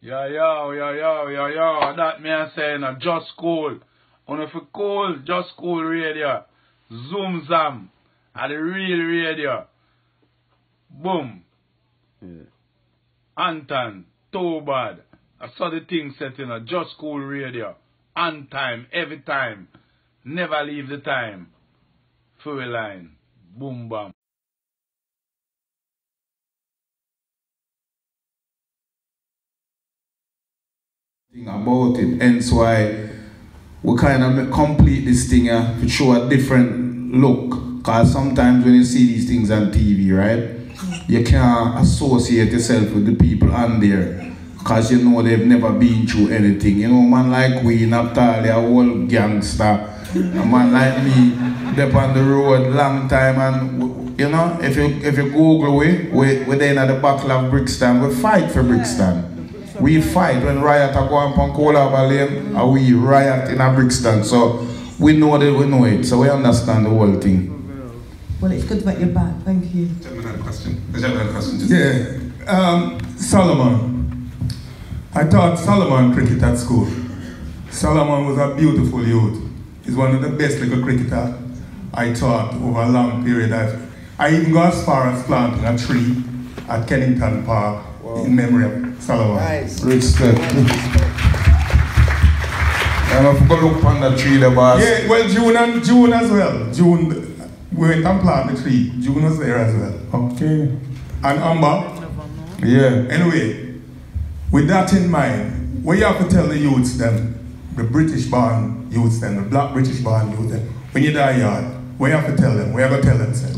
Yo, that me a saying, just cool. On if you cool, just cool radio. Zoom zam. At the real radio. Boom. Yeah. Anton, too bad. I saw the thing set in a just cool radio. On time, every time. Never leave the time. Full line. Boom bam. About it, hence why we kind of complete this thing to show a different look, because sometimes when you see these things on TV, right, you can't associate yourself with the people on there because you know they've never been through anything. You know, man like we, Naptali, a whole gangster, a man like me, they're on the road long time, and you know, if you Google we're then at the Battle of Brixton, we fight for Brixton. We fight when riot are going upon Cola Valley, and we riot in a Brixton. So we know that we know it. So we understand the whole thing. Well, it's good that you're back. Thank you. Gentleman had a question. Yeah. Solomon. I taught Solomon cricket at school. Solomon was a beautiful youth. He's one of the best little cricketers I taught over a long period. I even got as far as planting a tree at Kennington Park. Wow. In memory of Solomon. Nice. Great step. And I forgot to look on the tree, the boss. Yeah, well, June as well. June, we went and planted the tree. June was there as well. Okay. And Amber. Yeah. Anyway, with that in mind, we have to tell the youths them, the British-born youths them, the black British-born youths them, when you die yard, we have to tell them, we have to tell them, sir.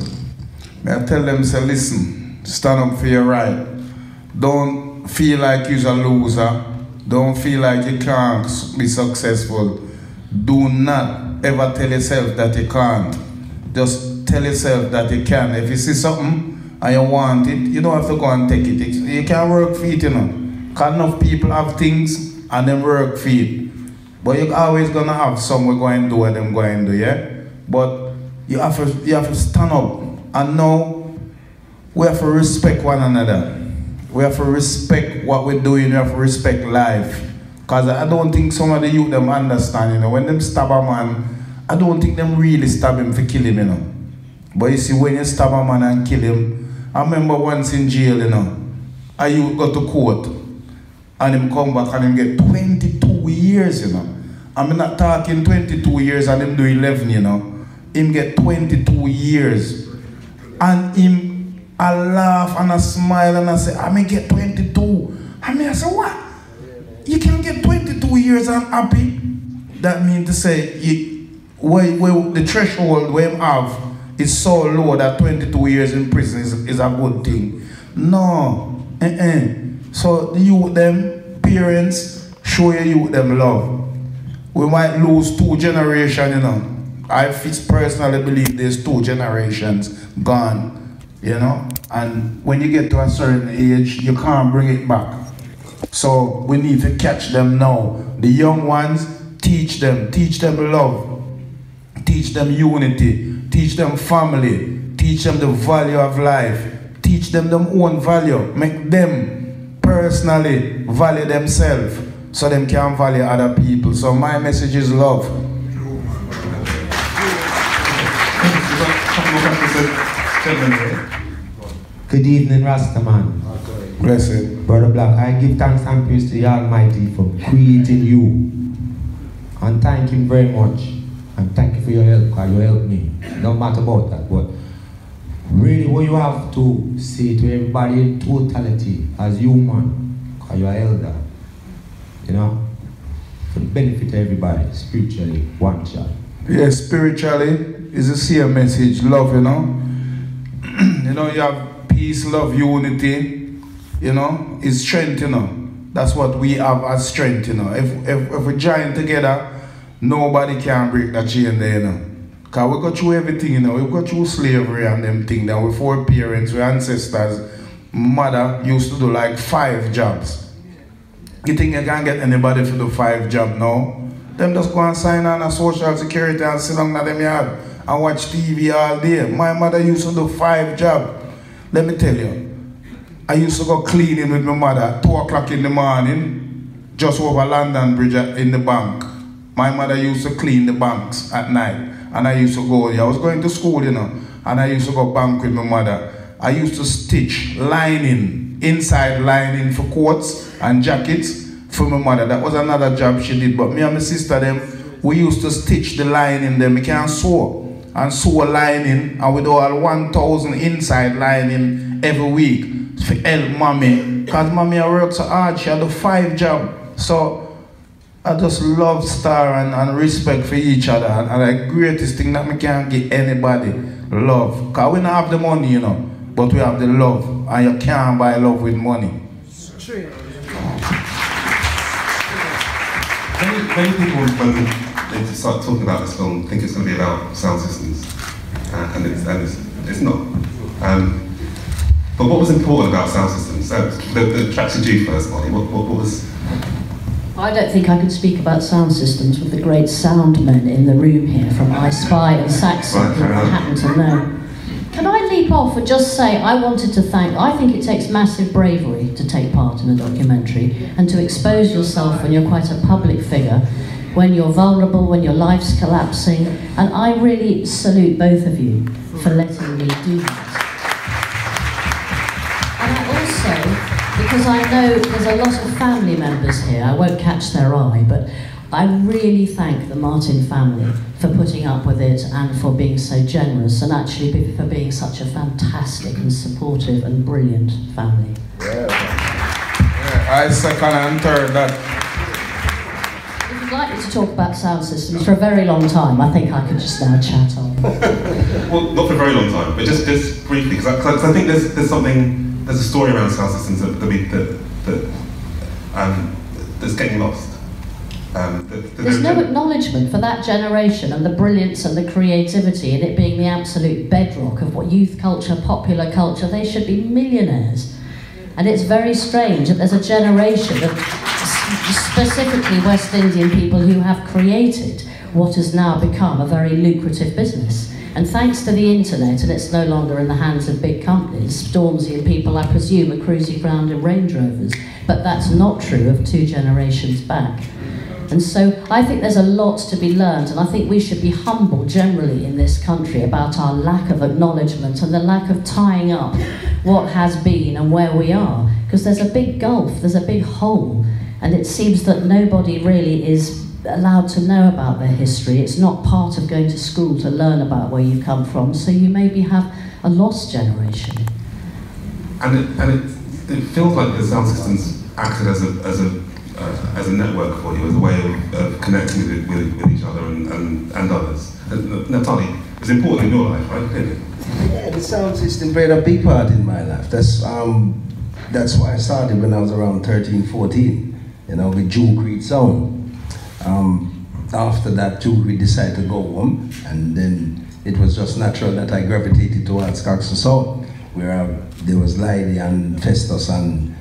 We have to tell them, say, listen, stand up for your right. Don't feel like you're a loser. Don't feel like you can't be successful. Do not ever tell yourself that you can't. Just tell yourself that you can. If you see something and you want it, you don't have to go and take it. You can work for it, you know. Because enough people have things and them work for it. But you're always going to have some we're going to do what them going to do, yeah? But you have to stand up. And now we have to respect one another. We have to respect what we're doing, we have to respect life. Because I don't think some of the youth them understand, you know. When them stab a man, I don't think them really stab him for kill him, you know. But you see, when you stab a man and kill him, I remember once in jail, you know, a youth got to court and him come back and him get 22 years, you know. I'm not talking 22 years and him do 11, you know. Him get 22 years. And him I laugh and I smile and I say, I may get 22. I mean, I say, what? You can get 22 years and happy? That means to say, the threshold we have is so low that 22 years in prison is a good thing. No. So you, them, parents, show you them love. We might lose two generations, you know. I personally believe there's two generations gone. You know, and when you get to a certain age, you can't bring it back. So we need to catch them now. The young ones, teach them love, teach them unity, teach them family, teach them the value of life, teach them their own value. Make them personally value themselves so they can value other people. So my message is love. Good evening, Rastaman. Blessed. Brother Black, I give thanks and praise to the Almighty for creating you. And thank him very much. And thank you for your help, because you helped me. No matter about that, but really what you have to say to everybody in totality as human, because you are elder, you know, for the benefit of everybody, spiritually, one shot. Yeah, spiritually is the same message, love, you know. You know, you have peace, love, unity, you know, it's strength, you know. That's what we have as strength, you know. If we join together, nobody can break that chain there, you know. Because we got through everything, you know. We got through slavery and them things. That we four parents, we ancestors, mother used to do like 5 jobs. You think you can't get anybody to do 5 jobs now? Them just go and sign on a social security and sit down at them yard. I watch TV all day. My mother used to do 5 jobs. Let me tell you, I used to go cleaning with my mother, 2 o'clock in the morning, just over London Bridge in the bank. My mother used to clean the banks at night. And I used to go, I was going to school, you know, and I used to go bank with my mother. I used to stitch lining, inside lining for coats and jackets for my mother. That was another job she did, but me and my sister, them, we used to stitch the lining, them, we can sew. And sew lining, and we do all 1,000 inside lining every week for help mommy. Because mommy worked so hard, she had a 5 jobs. So, I just love star and respect for each other. And the greatest thing that we can give anybody, love. Because we don't have the money, you know, but we have the love. And you can't buy love with money. It's true. Many people, when they start talking about this film, think it's going to be about sound systems. And it's not. But what was important about sound systems? The track to do first, Molly, what was... I don't think I could speak about sound systems with the great sound men in the room here from I Spy and Saxon, who happen to know. Can I leap off and just say I wanted to thank, I think it takes massive bravery to take part in a documentary and to expose yourself when you're quite a public figure, when you're vulnerable, when your life's collapsing, and I really salute both of you for letting me do that. And I also, because I know there's a lot of family members here, I won't catch their eye, but I really thank the Martin family for putting up with it and for being so generous and actually for being such a fantastic and supportive and brilliant family. Yeah. Yeah, I second and third that. If you'd like me to talk about sound systems for a very long time, I think I could just now chat on. Well, not for a very long time, but just briefly, because I think there's something... There's a story around sound systems that's getting lost. There's no acknowledgement for that generation and the brilliance and the creativity and it being the absolute bedrock of what youth culture, popular culture, they should be millionaires. And it's very strange that there's a generation of specifically West Indian people who have created what has now become a very lucrative business. And thanks to the internet, and it's no longer in the hands of big companies, Stormzy and people, I presume, are cruising around in Range Rovers. But that's not true of 2 generations back. And so I think there's a lot to be learned, and I think we should be humble generally in this country about our lack of acknowledgement and the lack of tying up what has been and where we are. Because there's a big gulf, there's a big hole, and it seems that nobody really is allowed to know about their history. It's not part of going to school to learn about where you come from, so you maybe have a lost generation. And it feels like the sound systems acted as a network for you, as a way of connecting with each other and others. Naptali, it's important in your life, right? Clearly. Yeah, the sound system played a big part in my life. That's why I started when I was around 13, 14, you know, with Juke Reed Sound. After that too, we decided to go home, and then it was just natural that I gravitated towards Coxsone, where there was Lydie and Festus, and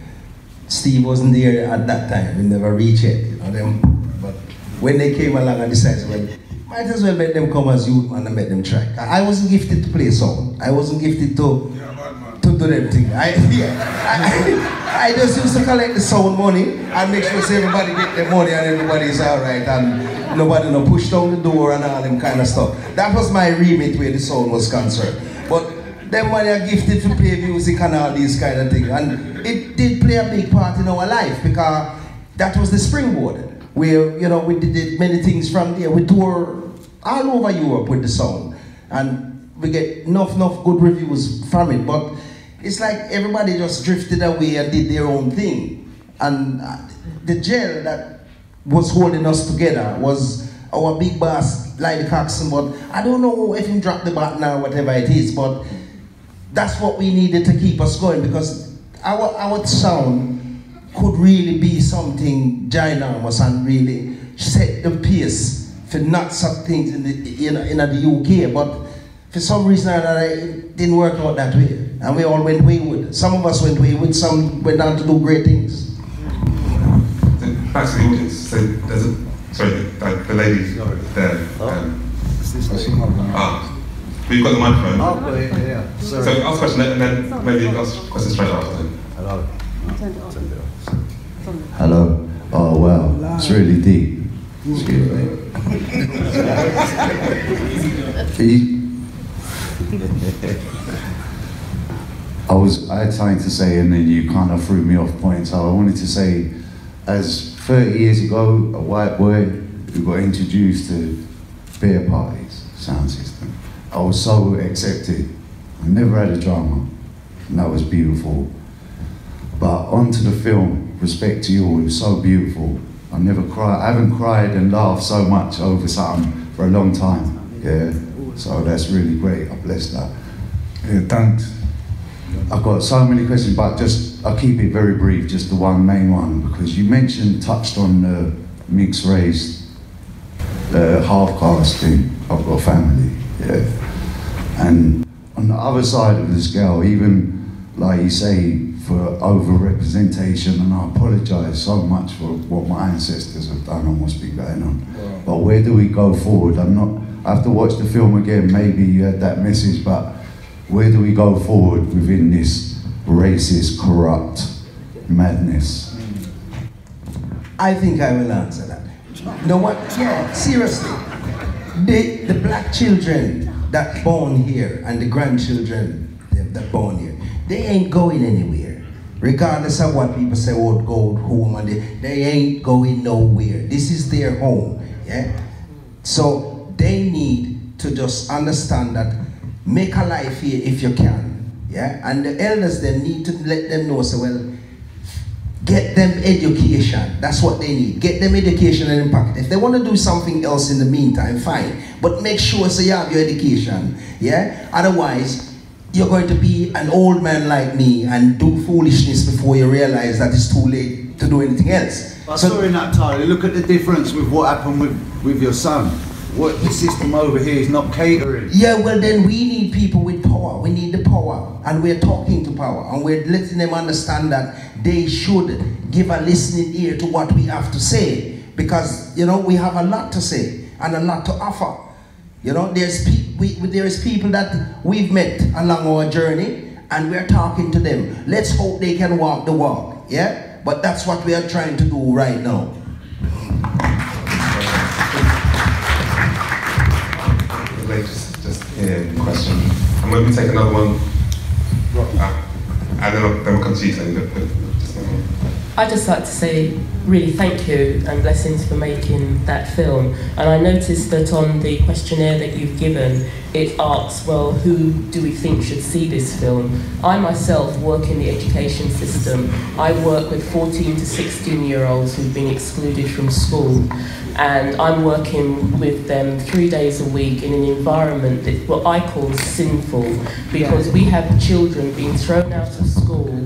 Steve wasn't there at that time. We never reached it, you know them. But when they came along, I decided, well, might as well let them come as youth and let them try. I wasn't gifted to play sound. I wasn't gifted to do them thing. I just used to collect the sound money and make sure everybody get their money and everybody's alright and nobody no push down the door and all them kind of stuff. That was my remit where the sound was concerned. But them money are gifted to play music and all these kind of things. And it did play a big part in our life because that was the springboard where, you know, we did many things from there. We toured all over Europe with the sound and we get enough good reviews from it. But it's like everybody just drifted away and did their own thing. And the gel that was holding us together was our big boss, Lydie Coxon, but I don't know if he dropped the button or whatever it is, but that's what we needed to keep us going because our sound could really be something ginormous and really set the pace for not some things in the UK, but for some reason or another, it didn't work out that way. And we all went wayward. Some of us went wayward, some went on to do great things. Back to the audience, so there's a, sorry, the lady there. We've got the microphone. Oh, yeah, sorry. So ask a question and then maybe ask questions straight after. Hello. Hello. Oh wow, it's really deep. Excuse me. I had something to say and then you kind of threw me off point. So I wanted to say, as 30 years ago, a white boy who got introduced to beer parties, sound system, I was so accepted. I never had a drama, and that was beautiful. But onto the film, Respect to You All, it was so beautiful. I haven't cried and laughed so much over something for a long time. Yeah, so that's really great. I bless that. Yeah, thanks. I've got so many questions, but I'll keep it very brief, just the one main one, because you touched on the mixed race, the half-caste thing. I've got family, yeah. And on the other side of the scale, even like you say, for over-representation, and I apologise so much for what my ancestors have done and what's been going on. Wow. But where do we go forward? I have to watch the film again, maybe you had that message, but where do we go forward within this racist, corrupt madness? I think I will answer that. No one, yeah, seriously. The black children that born here and the grandchildren that born here, they ain't going anywhere. Regardless of what people say, oh, go home, and they ain't going nowhere. This is their home, yeah? So they need to just understand that, make a life here if you can, yeah? And the elders then need to let them know, so well, get them education, that's what they need. Get them education and impact. If they want to do something else in the meantime, fine. But make sure so you have your education, yeah? Otherwise, you're going to be an old man like me and do foolishness before you realize that it's too late to do anything else. But sorry, Naptali, look at the difference with what happened with your son. What the system over here is not catering. Yeah, well then we need people with power. We need the power, and we're talking to power, and we're letting them understand that they should give a listening ear to what we have to say, because you know we have a lot to say and a lot to offer. You know, there is people that we've met along our journey, and we're talking to them. Let's hope they can walk the walk, yeah? But that's what we are trying to do right now. Just a question. I'm going to take another one. And then we'll continue. I'd just like to say really thank you and blessings for making that film. And I noticed that on the questionnaire that you've given, it asks, well, who do we think should see this film? I myself work in the education system. I work with 14 to 16-year-olds who've been excluded from school. And I'm working with them 3 days a week in an environment that what I call sinful, because we have children being thrown out of school,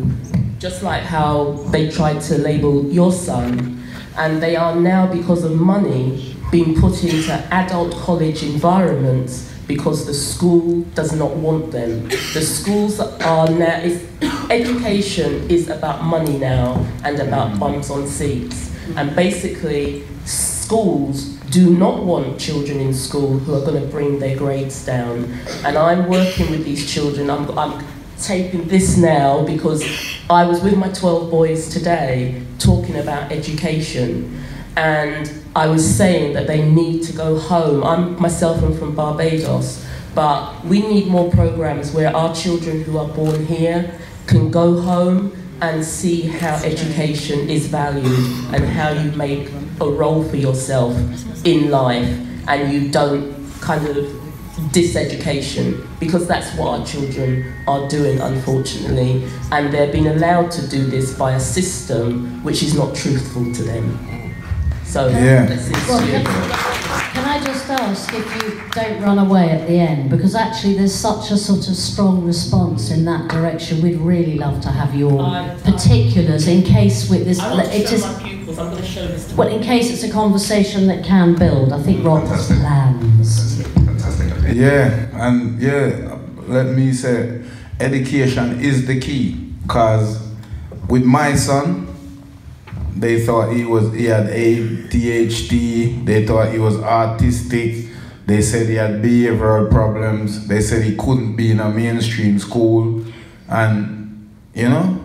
just like how they tried to label your son, and they are now, because of money, being put into adult college environments because the school does not want them. The schools are now, education is about money now and about bums on seats. And basically, schools do not want children in school who are going to bring their grades down. And I'm working with these children. I'm taping this now because I was with my 12 boys today talking about education, and I was saying that they need to go home. I'm from Barbados, but we need more programs where our children who are born here can go home and see how education is valued and how you make a role for yourself in life, and you don't kind of diseducation, because that's what our children are doing, unfortunately, and they're being allowed to do this by a system which is not truthful to them. So yeah. Can I just ask if you don't run away at the end, because actually there's such a sort of strong response in that direction. We'd really love to have your particulars in case with this. I'm going to show this to in case it's a conversation that can build. I think Rob has plans. Yeah, and yeah, let me say, education is the key, because with my son, they thought he had ADHD, they thought he was autistic, they said he had behavioral problems, they said he couldn't be in a mainstream school, and you know,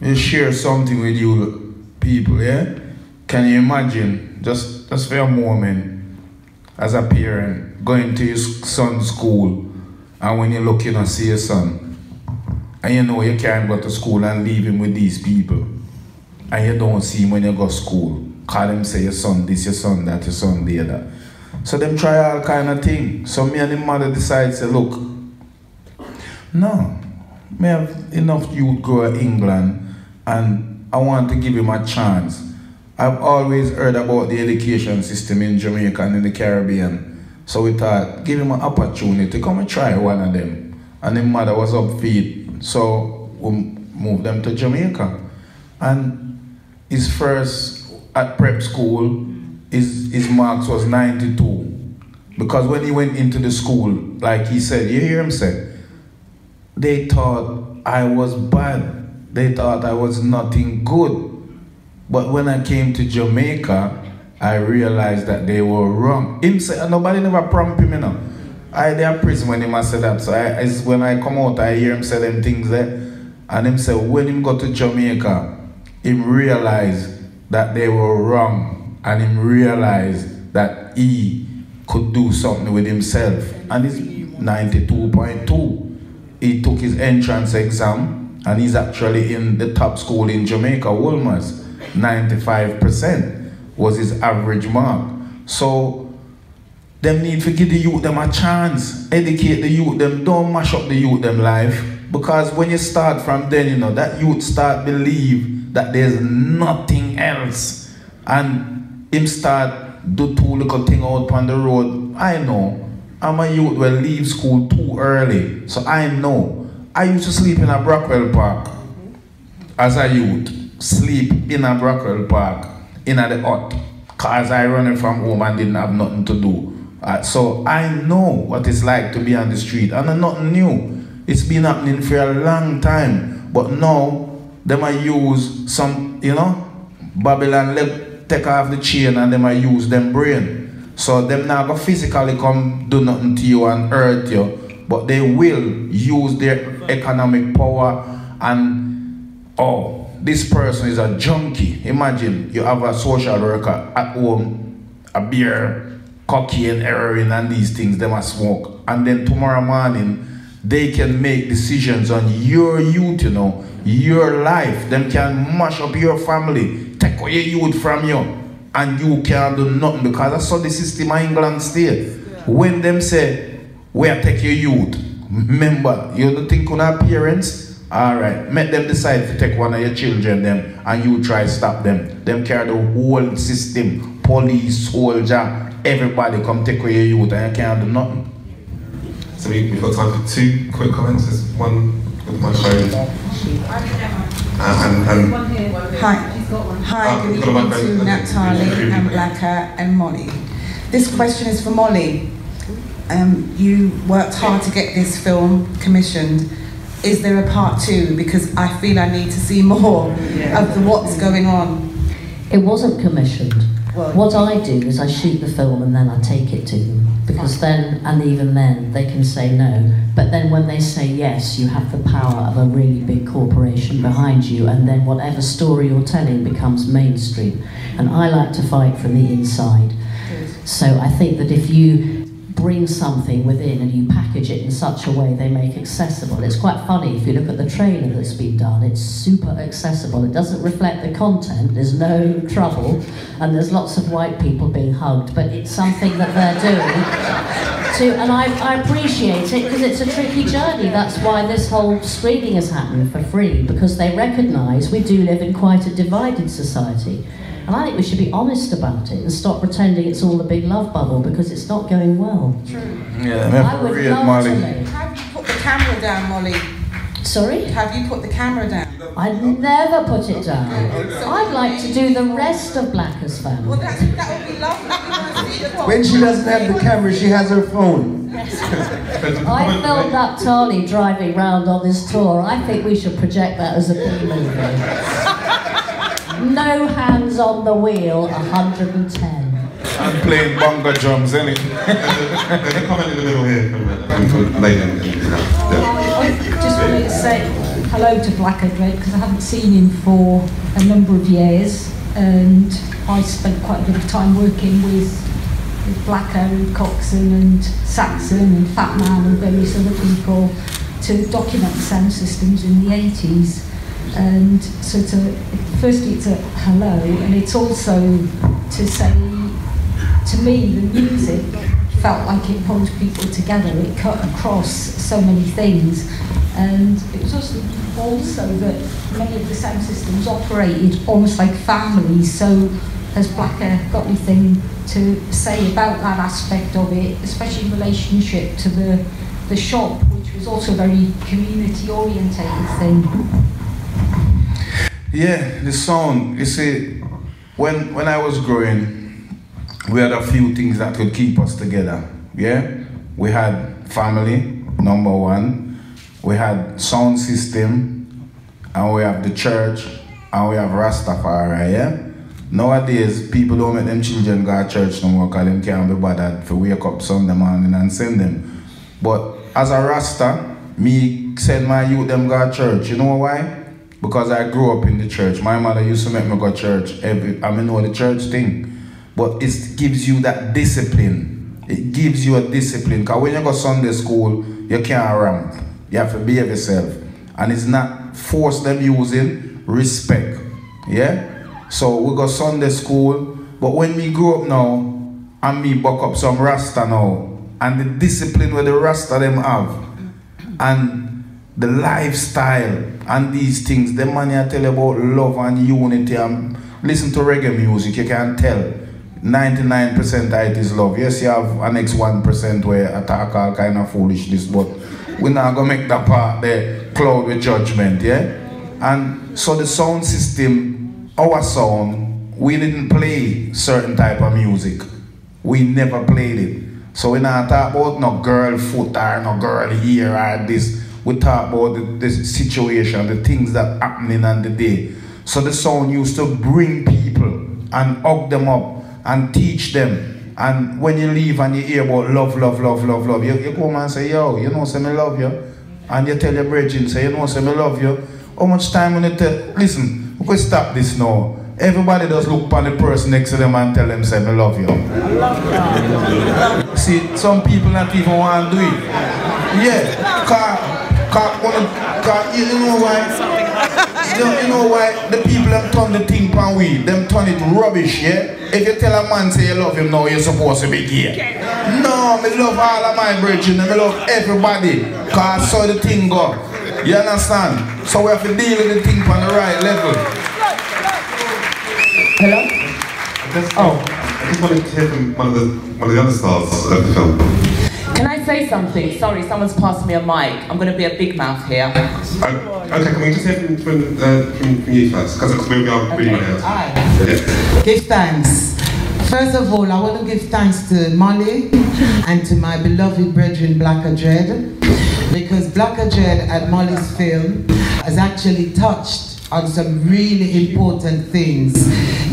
you share something with you people, yeah? Can you imagine, just for a moment, as a parent, going to your son's school, and when you look, you don't see your son, and you know you can't go to school and leave him with these people, and you don't see him when you go to school, call him say your son this, your son that, your son the other. So them try all kind of things. So me and the mother decide, say, look, no, me have enough youth grow in England and I want to give him a chance. I've always heard about the education system in Jamaica and in the Caribbean. So we thought, give him an opportunity to come and try one of them. And the mother was upbeat, so we moved them to Jamaica. And his first, at prep school, his marks was 92. Because when he went into the school, like he said, you hear him say, they thought I was bad. They thought I was nothing good. But when I came to Jamaica, I realized that they were wrong. Him say, nobody never prompt him, you know. I there in prison when him said that. So when I come out, I hear him say them things there. And him say, when him got to Jamaica, him realized that they were wrong. And him realized that he could do something with himself. And it's 92.2. He took his entrance exam and he's actually in the top school in Jamaica, Woolmers. 95% was his average mark. So them need to give the youth them a chance, educate the youth them, don't mash up the youth them life. Because when you start from then, you know, that youth start believe that there's nothing else. And him start do two little thing out on the road. I know. I'm a youth will leave school too early. So I know. I used to sleep in a Brockwell Park as a youth. Sleep in a Brockwell Park, in a the hut. Cause I running from home and didn't have nothing to do. So I know what it's like to be on the street. And I'm nothing new. It's been happening for a long time. But now, they might use some, you know, Babylon leg, take off the chain and they might use them brain. So them not gonna physically come do nothing to you and hurt you, but they will use their economic power and, oh, this person is a junkie. Imagine you have a social worker at home, a beer, cocaine, heroin and these things, them a smoke. And then tomorrow morning, they can make decisions on your youth, you know, your life. Them can mash up your family, take away your youth from you. And you can't do nothing because I saw the system in England still. Yeah. When them say, where take your youth? Remember, you don't think on our parents? Alright, make them decide to take one of your children them and you try to stop them. Them carry the whole system, police, soldier, everybody come take away your youth and you can't do nothing. So we've got time for two quick comments. There's one with my phone. Hi, good evening to Naptali and Blacker and Molly. This question is for Molly. You worked hard to get this film commissioned. Is there a part two? Because I feel I need to see more of what's going on. It wasn't commissioned. Well, what I do is I shoot the film and then I take it to them. Because then, and even then, they can say no. But then when they say yes, you have the power of a really big corporation behind you, and then whatever story you're telling becomes mainstream. And I like to fight from the inside. Good. So I think that if you bring something within and you package it in such a way they make accessible. It's quite funny, if you look at the trailer that's been done, it's super accessible. It doesn't reflect the content, there's no trouble, and there's lots of white people being hugged, but it's something that they're doing. And I appreciate it, because it's a tricky journey. That's why this whole screening has happened for free, because they recognise we do live in quite a divided society. And I think we should be honest about it and stop pretending it's all a big love bubble because it's not going well. True. Yeah, I would love Molly. Have you put the camera down, Molly? Sorry? Have you put the camera down? I never put it down. I'd like to do the rest of Blacker's family. Well, that would be lovely. When she doesn't have the camera, she has her phone. I filmed up Naptali driving round on this tour. I think we should project that as a B-movie. No hands on the wheel, 110. I'm playing bongo drums, innit? There's a comment in the middle here. Just wanted to say hello to Blacker Dread because I haven't seen him for a number of years, and I spent quite a bit of time working with Blacker and Coxon and Saxon and Fat Man and various other people to document sound systems in the 80s. And so firstly it's a hello, and it's also to say, to me the music felt like it pulled people together, it cut across so many things, and it was also that many of the sound systems operated almost like families. So has Blacker got anything to say about that aspect of it, especially in relationship to the shop, which was also a very community orientated thing? Yeah, the sound, you see, when I was growing, we had a few things that could keep us together, yeah? We had family, number one, we had sound system, and we have the church, and we have Rastafari, yeah? Nowadays, people don't let them children go to church no more because they can't be bothered to wake up Sunday morning and send them. But as a Rasta, me send my youth them go to church, you know why? Because I grew up in the church. My mother used to make me go to church. I mean, the church thing. But it gives you that discipline. It gives you a discipline. Because when you go to Sunday school, you can't ramp. You have to behave yourself. And it's not force them using respect. Yeah? So we go Sunday school. But when we grew up now, and me buck up some Rasta now, and the discipline where the Rasta them have, and the lifestyle and these things, the man you tell about love and unity, and listen to reggae music, you can tell 99% of it is love. Yes, you have an next 1% where I talk all kind of foolishness, but we're not going to make that part there cloud with judgment, yeah? And so the sound system, our sound, we didn't play certain type of music. We never played it. So we're not talk about no girl foot or no girl here or this. We talk about the situation, the things that are happening on the day. So the sound used to bring people and hug them up and teach them. And when you leave and you hear about love, love, love, love, love, you come and say, yo, you know, say me love you. And you tell your brethren, say, you know, say me love you. How much time will you tell? Listen, we could stop this now. Everybody just look upon the person next to them and tell them, say, me love you. I love God. See, some people not even want to do it. Yeah, cause you know why? You know why the people them turn the thing pan we? Them turn it rubbish, yeah? If you tell a man say you love him now, you're supposed to be here. No, me love all of my brethren, I love everybody. Cause I saw the thing go. You understand? So we have to deal with the thing on the right level. Hello? I just wanted to hear from one of the other stars of the film. Can I say something? Sorry, someone's passed me a mic. I'm going to be a big mouth here. Okay, can we just hear from you first? Because we are really out. Yeah. Give thanks. First of all, I want to give thanks to Molly and to my beloved brethren Blacker Dread, because Blacker Dread at Molly's film has actually touched on some really important things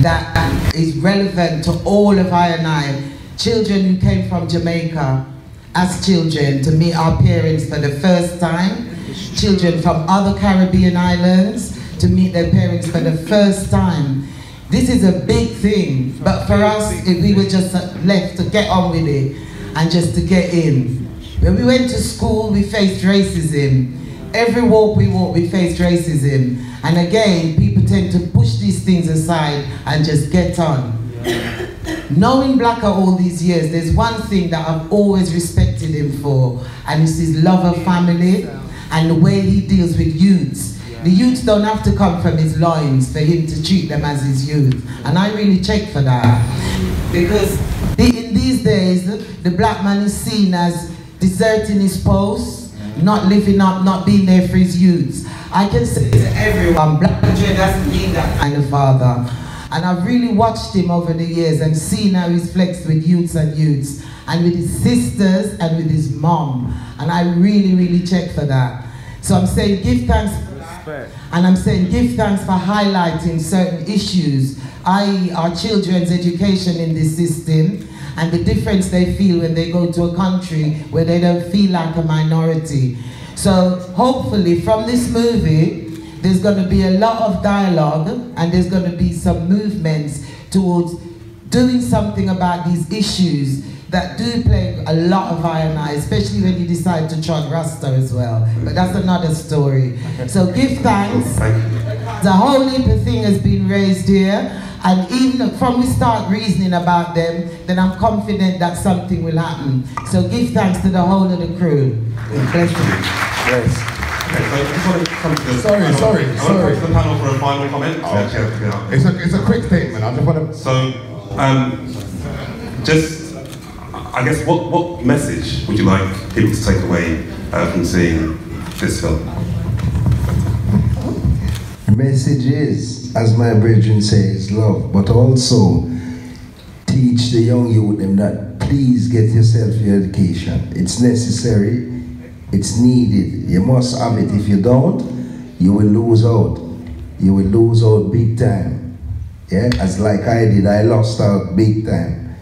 that is relevant to all of I and I. Children who came from Jamaica as children to meet our parents for the first time, children from other Caribbean islands to meet their parents for the first time. This is a big thing, but for us, if we were just left to get on with it and just to get in. When we went to school, we faced racism. Every walk we walked, we faced racism. And again, people tend to push these things aside and just get on. Knowing Blacker all these years, there's one thing that I've always respected him for, and it's his love of family and the way he deals with youths. The youths don't have to come from his loins for him to treat them as his youth, and I really check for that, because in these days the black man is seen as deserting his post, not living up, not being there for his youths. I can say to everyone, Blacker Dread doesn't need that kind of father. And I've really watched him over the years and seen how he's flexed with youths and with his sisters and with his mom. And I really, really check for that. So I'm saying give thanks for that. And I'm saying give thanks for highlighting certain issues, i.e. our children's education in this system and the difference they feel when they go to a country where they don't feel like a minority. So hopefully from this movie, there's going to be a lot of dialogue and there's going to be some movements towards doing something about these issues that do play a lot of iron eye, especially when you decide to trot Rasta as well. But that's another story. So give thanks. The whole heap of thing has been raised here. And even from we start reasoning about them, then I'm confident that something will happen. So give thanks to the whole of the crew. Bless you. Yes. Okay, so I just want to come to the panel. I want to come to the panel for a final comment. Oh, okay. It's a quick statement. I just want to. So, just, I guess, what message would you like people to take away from seeing this film? The message is, as my brethren say, is love, but also teach the young youth them that please get yourself your education. It's necessary. It's needed. You must have it. If you don't, you will lose out. You will lose out big time. Yeah, as like I did, I lost out big time.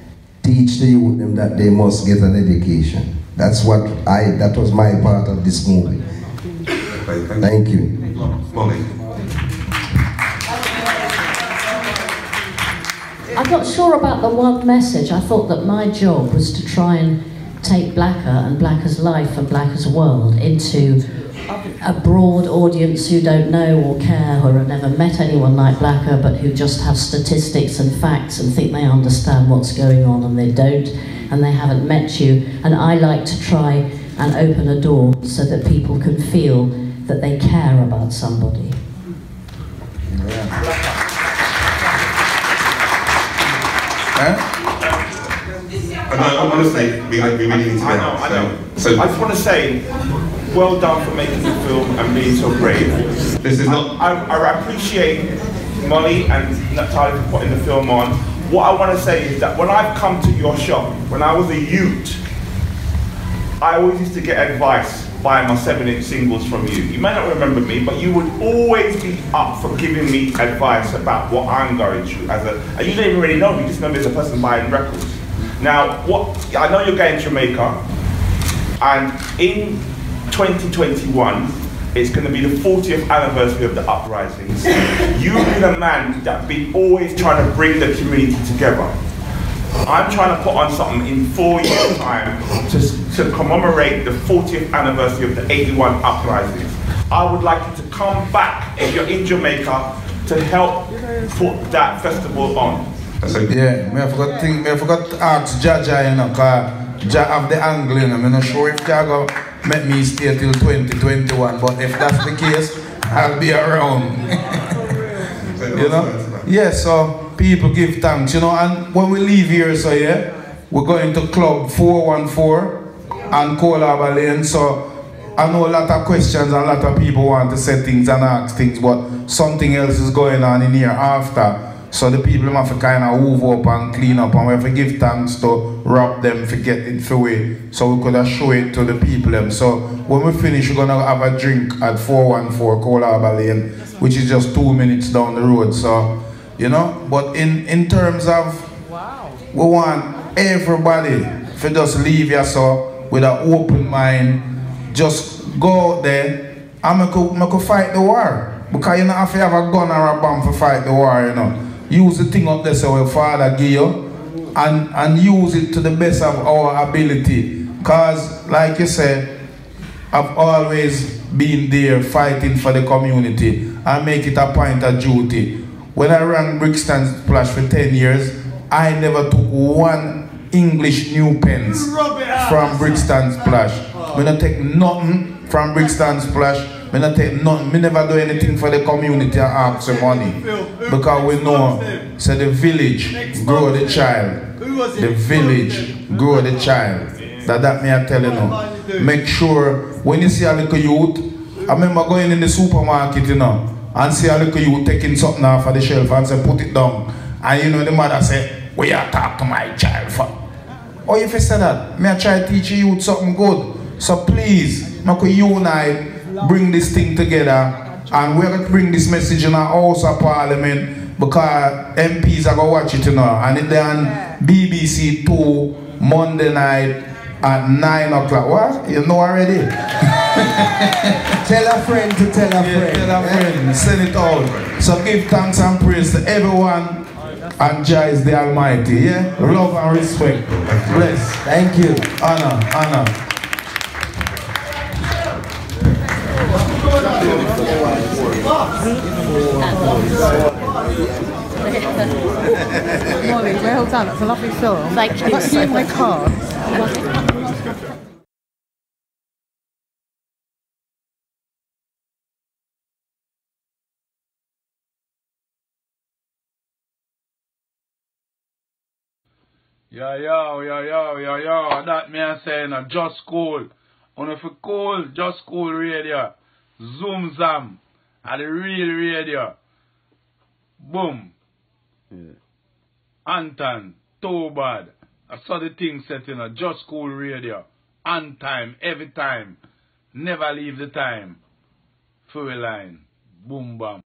Teach the youth them that they must get an education. That's what I. That was my part of this movie. Thank you, Molly. I'm not sure about the one message. I thought that my job was to try and take Blacker and Blacker's life and Blacker's world into a broad audience who don't know or care or have never met anyone like Blacker, but who just have statistics and facts and think they understand what's going on, and they don't, and they haven't met you. And I like to try and open a door so that people can feel that they care about somebody. Yeah. No, honestly, we really need to know. So I just want to say, well done for making the film and being so brave. This is not. I appreciate Molly and Naptali for putting the film on. What I want to say is that when I've come to your shop, when I was a youth, I always used to get advice buying my 7-inch singles from you. You may not remember me, but you would always be up for giving me advice about what I'm going through. And you don't even really know me, you just know me as a person buying records. Now, I know you're going to Jamaica, and in 2021, it's going to be the 40th anniversary of the uprisings. You've been a man that's been always trying to bring the community together. I'm trying to put on something in 4 years' time to commemorate the 40th anniversary of the 81 uprisings. I would like you to come back, if you're in Jamaica, to help put that festival on. Yeah, I forgot to ask Jaja, you know, because Jaja have the angle, you know. I'm not sure if Jaja make me stay till 2021, but if that's the case, I'll be around. You know? Yeah, so people give thanks, you know, and when we leave here, so yeah, we're going to Club 414 and Cola Valley, so I know a lot of questions and a lot of people want to say things and ask things, but something else is going on in here after. So the people have to kind of move up and clean up, and we have to give thanks to wrap them for getting it away, so we could have show it to the people them. So when we finish, we're gonna have a drink at 414 Cola Valley, which is just 2 minutes down the road. So you know, but in terms of, we want everybody to just leave here so with an open mind, just go out there and make a fight the war, because you don't have to have a gun or a bomb to fight the war, you know. Use the thing up there so your father give you, and use it to the best of our ability. Because, like you said, I've always been there fighting for the community. I make it a point of duty. When I ran Brixton Splash for 10 years, I never took one English new pence from Brixton Splash. We don't take nothing from Brixton Splash. I don't take nothing, I never do anything for the community and ask for money. Because we know, so the village grow the child. The village grow the child. That me I tell you now. Make sure, when you see a little youth, I remember going in the supermarket, you know, and see a little youth taking something off of the shelf and say, put it down. And you know, the mother say, what you talk to my child for? Oh, if you say that, I try to teach you something good. So please, I could unite. Bring this thing together, and we're going to bring this message in our House of Parliament, because MPs are going to watch it, you know, and it's on BBC 2 Monday night at 9 o'clock. What? You know already? Tell a friend to tell a friend. Tell a friend. Send it out. So give thanks and praise to everyone. And Jah is the Almighty. Yeah. Love and respect. Bless. Thank you. Honor. Molly, well done. That's a lovely song. Thank you. That's in my car. Yo, yo, yo, yo, yo, yo. That me I saying, just cool. And if you cool, just cool radio. Zoom zam. At the real radio. Boom. Yeah. Anton, Tobad. I saw the thing set in a just cool radio. On time, every time. Never leave the time. Full line. Boom bam.